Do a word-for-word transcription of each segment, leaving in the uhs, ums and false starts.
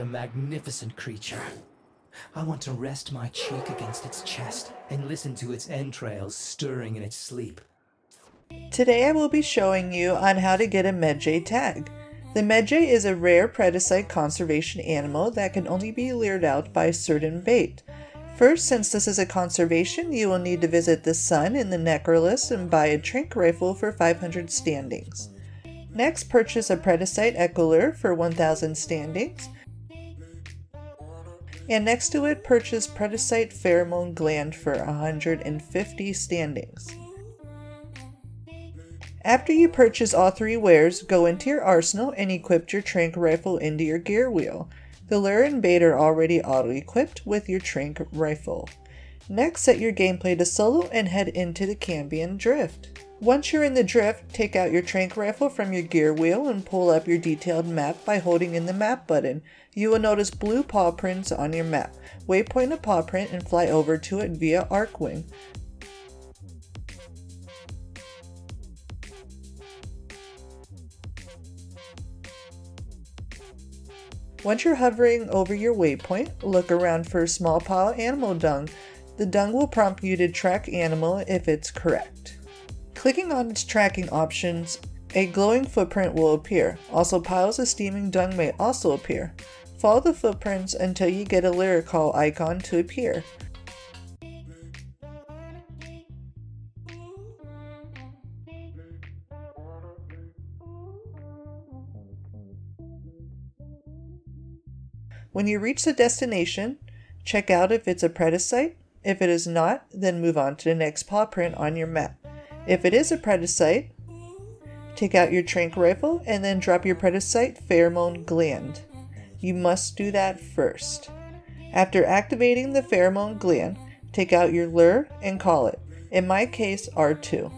a magnificent creature. I want to rest my cheek against its chest and listen to its entrails stirring in its sleep. Today I will be showing you on how to get a Medjay tag. The Medjay is a rare Predasite conservation animal that can only be leered out by a certain bait. First, since this is a conservation, you will need to visit the Sun in the Necrolis and buy a Trink Rifle for five hundred standings. Next, purchase a Predasite Echolure for one thousand standings. And next to it, purchase Predasite Pheromone Gland for one hundred fifty standings. After you purchase all three wares, go into your arsenal and equip your Trank Rifle into your gear wheel. The lure and bait are already auto-equipped with your Trank Rifle. Next, set your gameplay to solo and head into the Cambion Drift. Once you're in the drift, take out your Trank Rifle from your gear wheel and pull up your detailed map by holding in the map button. You will notice blue paw prints on your map. Waypoint a paw print and fly over to it via Arcwing. Once you're hovering over your waypoint, look around for small paw animal dung. The dung will prompt you to track animal if it's correct. Clicking on its tracking options, a glowing footprint will appear. Also, piles of steaming dung may also appear. Follow the footprints until you get a lure call icon to appear. When you reach the destination, check out if it's a Predasite. If it is not, then move on to the next paw print on your map. If it is a Predasite, take out your Trank Rifle and then drop your Predasite Pheromone Gland. You must do that first. After activating the Pheromone Gland, take out your lure and call it, in my case R two.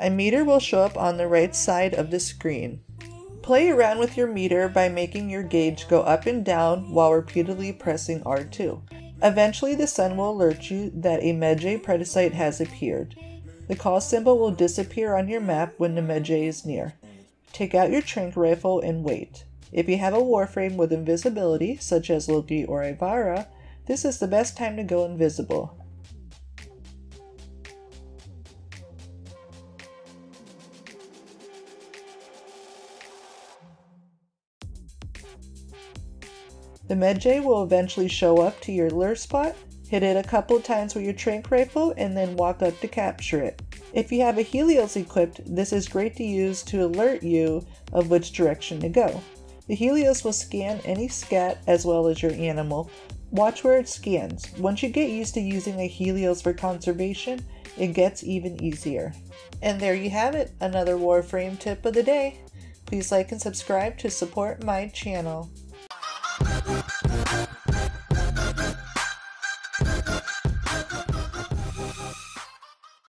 A meter will show up on the right side of the screen. Play around with your meter by making your gauge go up and down while repeatedly pressing R two. Eventually the Sun will alert you that a Medjay Predasite has appeared. The call symbol will disappear on your map when the Medjay is near. Take out your Trank Rifle and wait. If you have a Warframe with invisibility, such as Loki or Ivara, this is the best time to go invisible. The Medjay will eventually show up to your lure spot. Hit it a couple times with your Trank Rifle and then walk up to capture it. If you have a Helios equipped, this is great to use to alert you of which direction to go. The Helios will scan any scat as well as your animal. Watch where it scans. Once you get used to using a Helios for conservation, it gets even easier. And there you have it, another Warframe tip of the day. Please like and subscribe to support my channel.